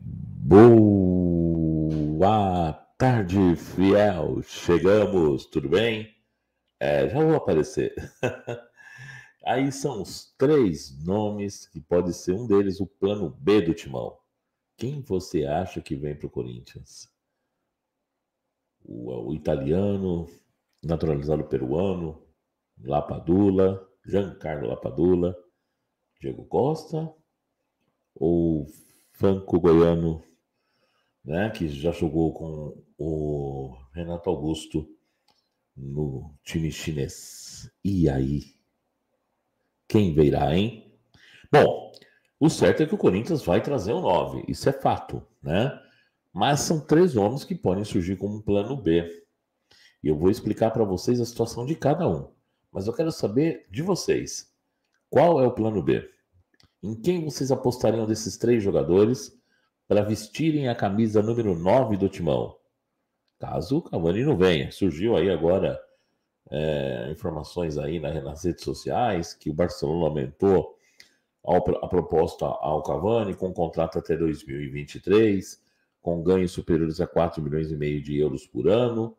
Boa tarde, Fiel. Chegamos, tudo bem? Já vou aparecer. Aí são os três nomes que pode ser um deles o plano B do Timão. Quem você acha que vem para o Corinthians? O italiano, naturalizado peruano, Lapadula, Giancarlo Lapadula, Diego Costa ou franco goiano, né, que já jogou com o Renato Augusto no time chinês. E aí? Quem virá, hein? Bom, o certo é que o Corinthians vai trazer o 9, isso é fato, né? Mas são três nomes que podem surgir como um plano B. E eu vou explicar para vocês a situação de cada um. Mas eu quero saber de vocês, qual é o plano B? Em quem vocês apostariam desses três jogadores para vestirem a camisa número 9 do Timão? Caso o Cavani não venha. Surgiu aí agora informações aí nas redes sociais que o Barcelona aumentou a proposta ao Cavani com contrato até 2023, com ganhos superiores a 4 milhões e meio de euros por ano,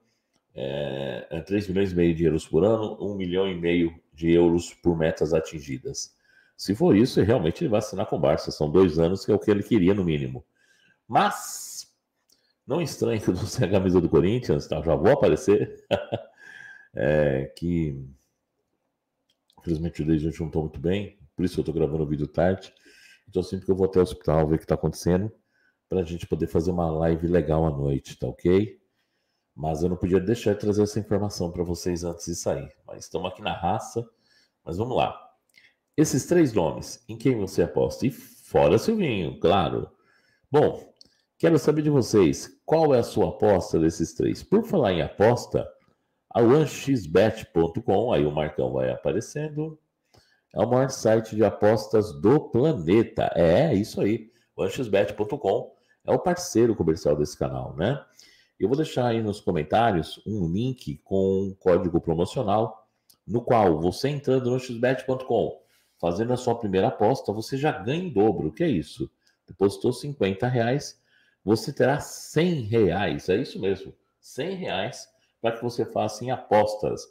3 milhões e meio de euros por ano, 1 milhão e meio de euros por metas atingidas. Se for isso, realmente ele vai assinar com o Barça. São 2 anos, que é o que ele queria, no mínimo. Mas não estranho que eu não sei a camisa do Corinthians, tá? Já vou aparecer. Que infelizmente o Leite não está muito bem, por isso eu estou gravando o vídeo tarde. Então sempre que eu vou até o hospital ver o que está acontecendo, para a gente poder fazer uma live legal à noite, tá ok? Mas eu não podia deixar de trazer essa informação para vocês antes de sair. Mas estamos aqui na raça, mas vamos lá. Esses três nomes, em quem você aposta? E fora Silvinho, claro. Bom, quero saber de vocês, qual é a sua aposta desses três? Por falar em aposta, a 1xbet.com, aí o Marcão vai aparecendo, é o maior site de apostas do planeta. É isso aí, 1xbet.com é o parceiro comercial desse canal, né? Eu vou deixar aí nos comentários um link com um código promocional, no qual você entrando no 1xbet.com, fazendo a sua primeira aposta, você já ganha em dobro. O que é isso? Depositou R$50, você terá R$100. É isso mesmo, R$100 para que você faça em apostas.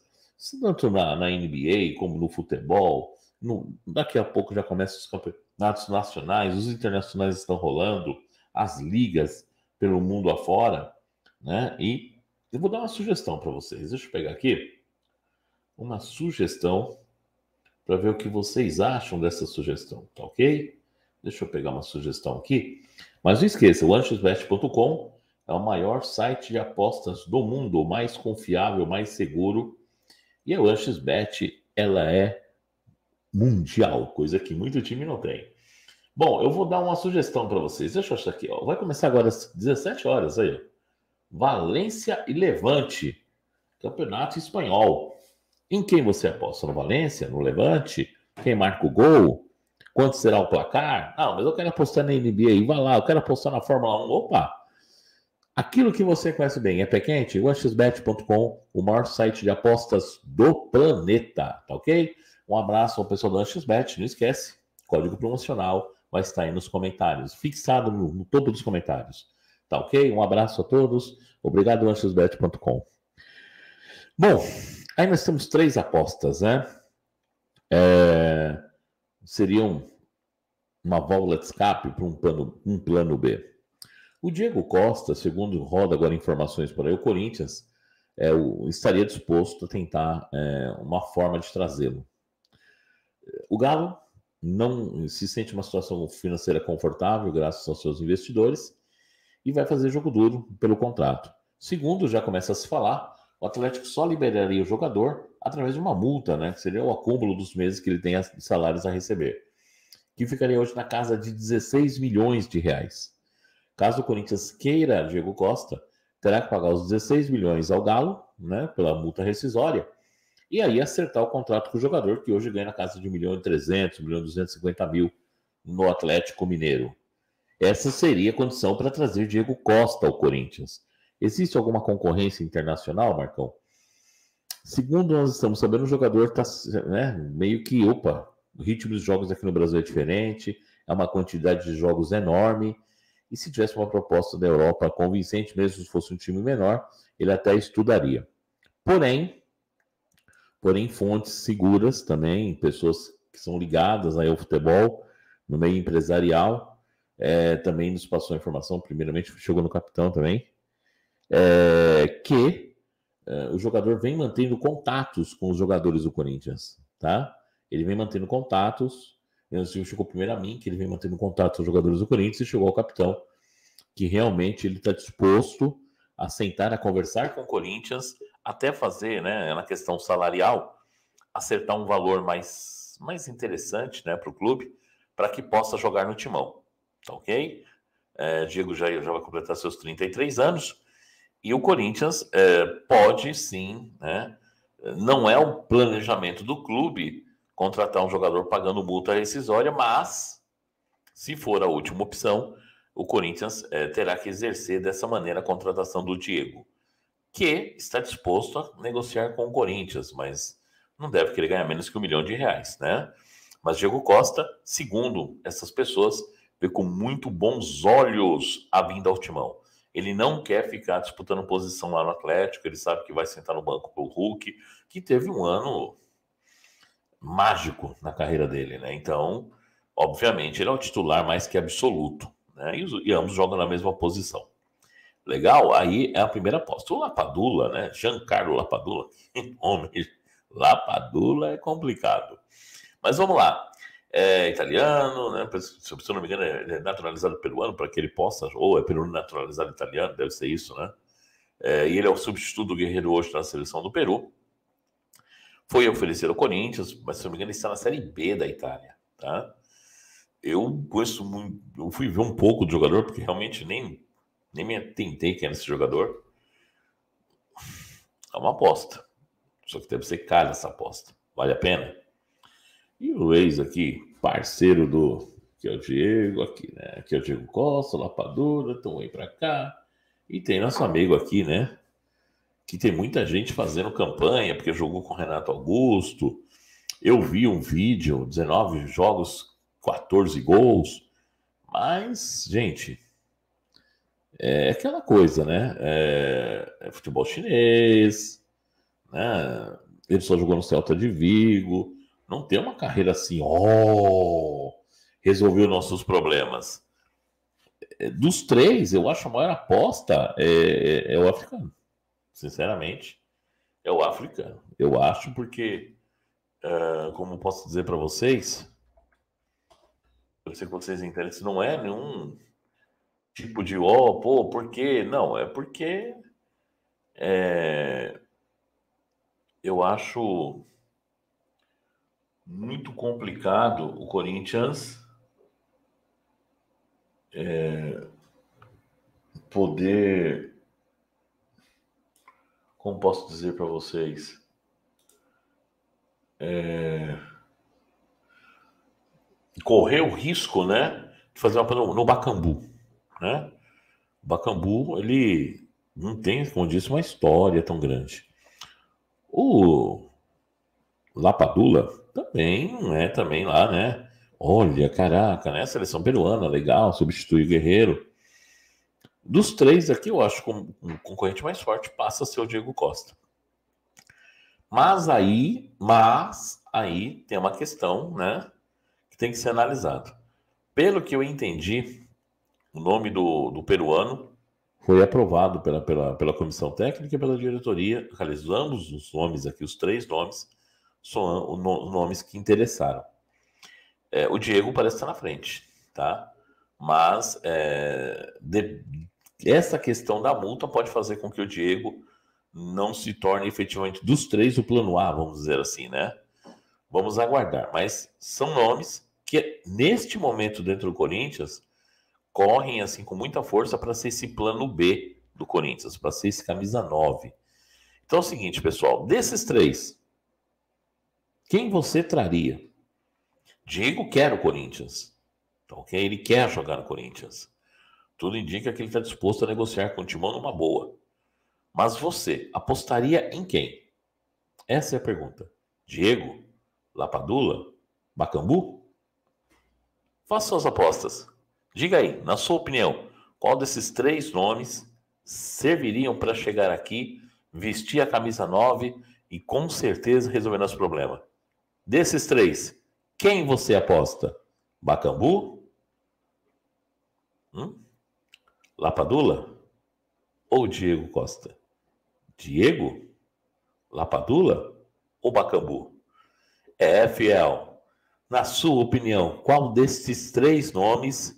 Tanto na NBA, como no futebol. Daqui a pouco já começam os campeonatos nacionais, os internacionais estão rolando, as ligas pelo mundo afora, né? E eu vou dar uma sugestão para vocês. Deixa eu pegar aqui uma sugestão para ver o que vocês acham dessa sugestão, tá ok? Deixa eu pegar uma sugestão aqui. Mas não esqueça, o 1xbet.com é o maior site de apostas do mundo, o mais confiável, o mais seguro. E a 1xbet, ela é mundial, coisa que muito time não tem. Bom, eu vou dar uma sugestão para vocês. Deixa eu achar aqui, ó. Vai começar agora às 17 horas, aí. Valência e Levante, Campeonato Espanhol. Em quem você aposta? No Valência? No Levante? Quem marca o gol? Quanto será o placar? Ah, mas eu quero apostar na NBA e vai lá, eu quero apostar na Fórmula 1. Opa! Aquilo que você conhece bem é pé quente? O 1xbet.com, o maior site de apostas do planeta, tá ok? Um abraço ao pessoal do 1xbet, não esquece, código promocional vai estar aí nos comentários, fixado no topo dos comentários, tá ok? Um abraço a todos, obrigado 1xbet.com. Bom, aí nós temos três apostas, né? Seriam uma válvula de escape para um plano B. O Diego Costa, segundo roda agora informações por aí, o Corinthians estaria disposto a tentar uma forma de trazê-lo. O Galo não se sente uma situação financeira confortável, graças aos seus investidores, e vai fazer jogo duro pelo contrato. Segundo, já começa a se falar, o Atlético só liberaria o jogador através de uma multa, né? Que seria o acúmulo dos meses que ele tem de salários a receber, que ficaria hoje na casa de R$16 milhões. Caso o Corinthians queira Diego Costa, terá que pagar os 16 milhões ao Galo, né? Pela multa rescisória, e aí acertar o contrato com o jogador, que hoje ganha na casa de R$1.300.000, R$1.250.000 no Atlético Mineiro. Essa seria a condição para trazer Diego Costa ao Corinthians. Existe alguma concorrência internacional, Marcão? Segundo nós estamos sabendo, o jogador está meio que, opa, o ritmo dos jogos aqui no Brasil é diferente, é uma quantidade de jogos enorme, E se tivesse uma proposta da Europa convincente, mesmo se fosse um time menor, ele até estudaria. Porém, fontes seguras também, pessoas que são ligadas aí ao futebol, no meio empresarial, também nos passou a informação, primeiramente chegou no capitão também, que o jogador vem mantendo contatos com os jogadores do Corinthians, tá? Ele vem mantendo contatos, chegou primeiro a mim, que ele vem mantendo contatos com os jogadores do Corinthians, e chegou ao capitão, que realmente ele está disposto a sentar, a conversar com o Corinthians, até fazer, né, na questão salarial, acertar um valor mais interessante, né, para o clube, para que possa jogar no Timão, tá ok? Diego já vai completar seus 33 anos, e o Corinthians pode sim, né, não é um planejamento do clube contratar um jogador pagando multa rescisória, mas, se for a última opção, o Corinthians terá que exercer dessa maneira a contratação do Diego, que está disposto a negociar com o Corinthians, mas não deve querer ganhar menos que R$1 milhão, né? Mas Diego Costa, segundo essas pessoas, vê com muito bons olhos a vinda ao Timão. Ele não quer ficar disputando posição lá no Atlético, ele sabe que vai sentar no banco pro Hulk, que teve um ano mágico na carreira dele, né? Então, obviamente, ele é o titular mais que absoluto, né? E ambos jogam na mesma posição. Legal? Aí é a primeira aposta. O Lapadula, né? Giancarlo Lapadula. Que nome? Lapadula é complicado. Mas vamos lá. É italiano, né? Se eu não me engano, é naturalizado peruano, para que ele possa... Ou é peruano naturalizado italiano, deve ser isso, né? E ele é o substituto do Guerreiro hoje na seleção do Peru. Foi oferecido ao Corinthians, mas se eu não me engano, ele está na Série B da Itália, tá? Eu conheço muito... Eu fui ver um pouco do jogador, porque realmente nem me atentei quem era esse jogador. É uma aposta. Só que deve ser cara essa aposta. Vale a pena? E o ex aqui, parceiro do... Que é o Diego aqui, né? Que é o Diego Costa, Lapadura, estão aí pra cá. E tem nosso amigo aqui, né? Que tem muita gente fazendo campanha, porque jogou com o Renato Augusto. Eu vi um vídeo, 19 jogos, 14 gols. Mas, gente... É aquela coisa, né? É futebol chinês, né? Ele só jogou no Celta de Vigo. Não tem uma carreira assim, resolveu nossos problemas. Dos três, eu acho a maior aposta é o africano. Sinceramente, é o africano. Eu acho porque, como posso dizer para vocês, eu sei que vocês entendem, isso não é nenhum... tipo de, por quê? Não, é porque eu acho muito complicado o Corinthians poder, como posso dizer para vocês, correr o risco, né, de fazer uma coisa no Bakambu. Né? O Bakambu, ele não tem, como disse, uma história tão grande. O Lapadula também não é também lá, né? Olha, caraca, né? Seleção peruana, legal, substitui o Guerreiro. Dos três aqui, eu acho que o concorrente mais forte passa a ser o Diego Costa. Mas aí tem uma questão, né? Que tem que ser analisado. Pelo que eu entendi, o nome do peruano foi aprovado pela comissão técnica e pela diretoria. Ambos os nomes aqui, os três nomes, são os nomes que interessaram. O Diego parece estar na frente, tá? Mas essa questão da multa pode fazer com que o Diego não se torne efetivamente dos três o plano A, vamos dizer assim, né? Vamos aguardar. Mas são nomes que, neste momento, dentro do Corinthians... correm assim com muita força para ser esse plano B do Corinthians, para ser esse camisa 9. Então é o seguinte, pessoal, desses três, quem você traria? Diego quer o Corinthians, tá ok? Ele quer jogar no Corinthians. Tudo indica que ele está disposto a negociar com o Timão numa boa. Mas você apostaria em quem? Essa é a pergunta. Diego? Lapadula? Bakambu? Faça suas apostas. Diga aí, na sua opinião, Qual desses três nomes serviriam para chegar aqui, vestir a camisa 9 e com certeza resolver nosso problema? Desses três, quem você aposta? Bakambu? Lapadula? Ou Diego Costa? Diego? Lapadula? Ou Bakambu? É, Fiel, na sua opinião, qual desses três nomes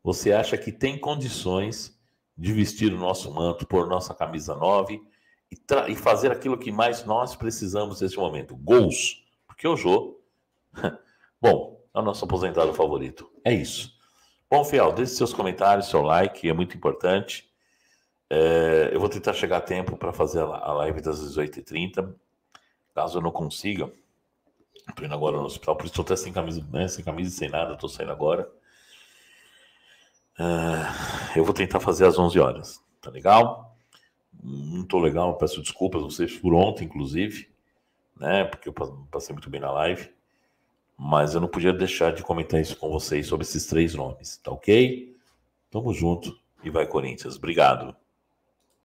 você acha que tem condições de vestir o nosso manto, pôr nossa camisa 9 e fazer aquilo que mais nós precisamos neste momento? Gols. Porque o Jô, bom, é o nosso aposentado favorito. É isso. Bom, Fiel, deixe seus comentários, seu like, é muito importante. Eu vou tentar chegar a tempo para fazer a live das 18h30. Caso eu não consiga, estou indo agora no hospital, por isso estou até sem camisa, né? Sem camisa e sem nada, estou saindo agora. Eu vou tentar fazer às 11 horas, tá legal? Não tô legal, peço desculpas a vocês por ontem, inclusive, né? Porque eu passei muito bem na live, mas eu não podia deixar de comentar isso com vocês sobre esses três nomes, tá ok? Tamo junto e vai, Corinthians. Obrigado.